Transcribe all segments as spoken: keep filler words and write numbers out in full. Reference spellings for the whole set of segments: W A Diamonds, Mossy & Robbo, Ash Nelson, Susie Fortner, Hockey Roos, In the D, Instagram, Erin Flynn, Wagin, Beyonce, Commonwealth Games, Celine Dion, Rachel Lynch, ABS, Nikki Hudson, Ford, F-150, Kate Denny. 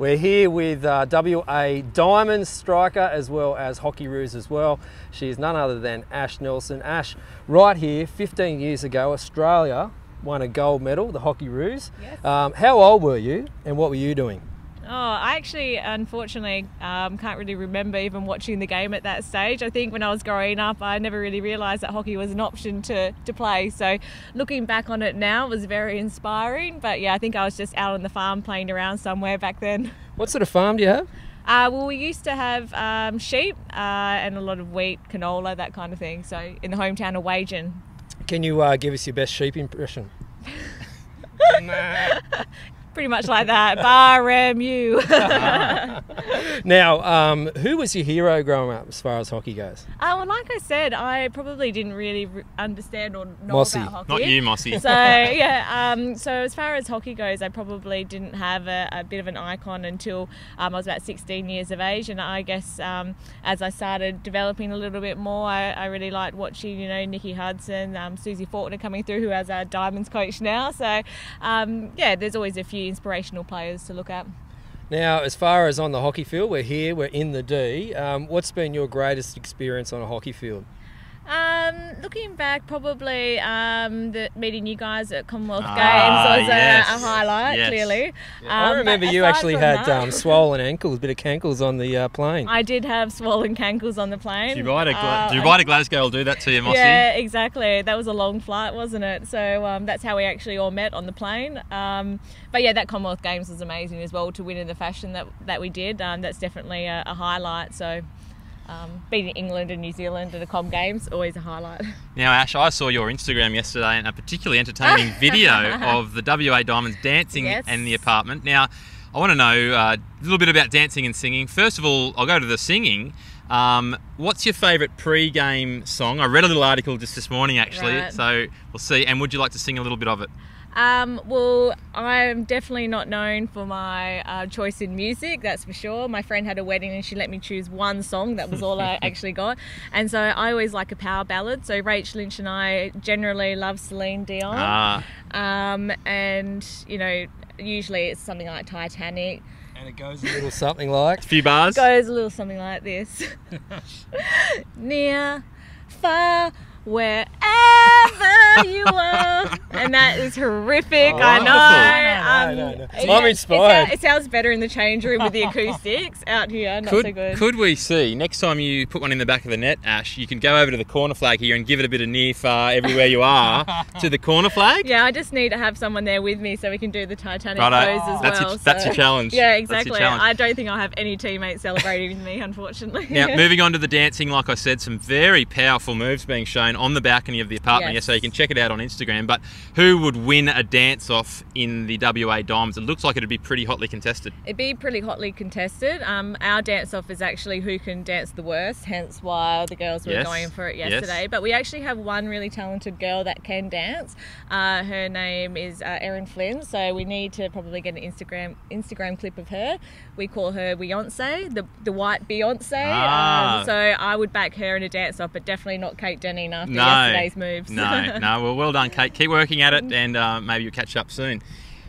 We're here with uh, W A Diamond striker as well as Hockey Roos as well. She is none other than Ash Nelson. Ash, right here, fifteen years ago, Australia won a gold medal, the Hockey Roos. Yes. Um, how old were you and what were you doing? Oh, I actually, unfortunately, um, can't really remember even watching the game at that stage. I think when I was growing up, I never really realised that hockey was an option to, to play. So looking back on it now, it was very inspiring. But yeah, I think I was just out on the farm playing around somewhere back then. What sort of farm do you have? Uh, well, we used to have um, sheep uh, and a lot of wheat, canola, that kind of thing. So in the hometown of Wagin. Can you uh, give us your best sheep impression? Pretty much like that, barem you. Now, um, who was your hero growing up as far as hockey goes? Uh, well, like I said, I probably didn't really re understand or know Mossy. About hockey. Not you, Mossy. So, yeah, um, so as far as hockey goes, I probably didn't have a, a bit of an icon until um, I was about sixteen years of age. And I guess um, as I started developing a little bit more, I, I really liked watching, you know, Nikki Hudson, um, Susie Fortner coming through, who has our Diamonds coach now. So, um, yeah, there's always a few inspirational players to look at. Now, as far as on the hockey field, we're here, we're in the D. Um, what's been your greatest experience on a hockey field? Um, looking back, probably um, the, meeting you guys at Commonwealth Games ah, was yes. a, a highlight, yes. clearly. Yeah. Um, I remember you actually had um, swollen ankles, a bit of cankles on the uh, plane. I did have swollen cankles on the plane. Do you ride a, uh, do you ride a Glasgow will do that to you, Mossy? Yeah, exactly. That was a long flight, wasn't it? So um, that's how we actually all met on the plane. Um, but yeah, that Commonwealth Games was amazing as well, to win in the fashion that, that we did. Um, that's definitely a, a highlight, so... Um, beating England and New Zealand at the Com Games, always a highlight. Now, Ash, I saw your Instagram yesterday and a particularly entertaining video of the W A Diamonds dancing yes. in the apartment. Now, I want to know uh, a little bit about dancing and singing. First of all, I'll go to the singing. Um, what's your favourite pre-game song? I read a little article just this morning, actually, right. so we'll see. And would you like to sing a little bit of it? Um, well, I'm definitely not known for my uh, choice in music, that's for sure. My friend had a wedding and she let me choose one song. That was all I actually got. And so I always like a power ballad. So Rachel Lynch and I generally love Celine Dion. Ah. Um, and, you know, usually it's something like Titanic. And it goes a little something like... A few bars. It goes a little something like this. Near, far... wherever you are, and that is horrific. Oh, I know. No, no, no, no. Um, I'm inspired. It, it sounds better in the change room with the acoustics. Out here, not could, so good. Could we see next time you put one in the back of the net, Ash? You can go over to the corner flag here and give it a bit of near, far, everywhere you are to the corner flag. Yeah, I just need to have someone there with me so we can do the Titanic pose as that's well. Your, so. That's your challenge. Yeah, exactly. Challenge. I don't think I'll have any teammates celebrating with me, unfortunately. Now, moving on to the dancing, like I said, some very powerful moves being shown on the balcony of the apartment, yes. yeah, so you can check it out on Instagram. But who would win a dance-off in the W A Diamonds? It looks like it'd be pretty hotly contested. It'd be pretty hotly contested. Um, our dance-off is actually who can dance the worst, hence why the girls were yes. going for it yesterday. Yes. But we actually have one really talented girl that can dance. Uh, her name is uh, Erin Flynn, so we need to probably get an Instagram Instagram clip of her. We call her Beyonce, the, the white Beyonce. Ah. Um, so I would back her in a dance-off, but definitely not Kate Denny. After no, yesterday's moves. no, no. Well, well done, Kate. Keep working at it, and uh, maybe you'll catch up soon.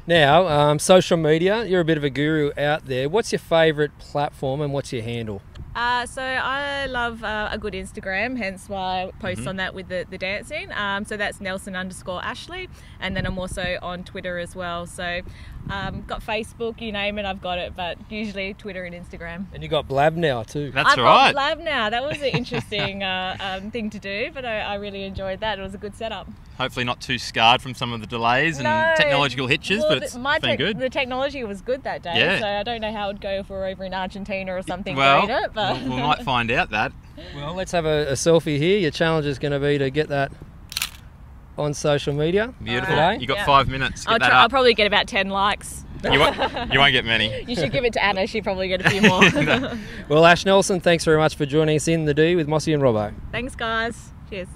Now, um, social media. You're a bit of a guru out there. What's your favourite platform, and what's your handle? Uh, so I love uh, a good Instagram, hence why I post mm-hmm. on that with the, the dancing. Um, so that's Nelson underscore Ashley, and then I'm also on Twitter as well. So um, got Facebook, you name it, I've got it, but usually Twitter and Instagram. And you got Blab now too. That's I've right. got Blab now. That was an interesting uh, um, thing to do, but I, I really enjoyed that. It was a good setup. Hopefully not too scarred from some of the delays and no. technological hitches, well, but it's my been good. The technology was good that day, yeah. so I don't know how it would go if we were over in Argentina or something. Well, later, but we might find out that. Well, let's have a, a selfie here. Your challenge is going to be to get that on social media. Beautiful. Right. You got yeah. five minutes. Get I'll, that try, up. I'll probably get about ten likes. You won't, you won't get many. You should give it to Anna. She'll probably get a few more. No. Well, Ash Nelson, thanks very much for joining us in the D with Mossy and Robbo. Thanks, guys. Cheers.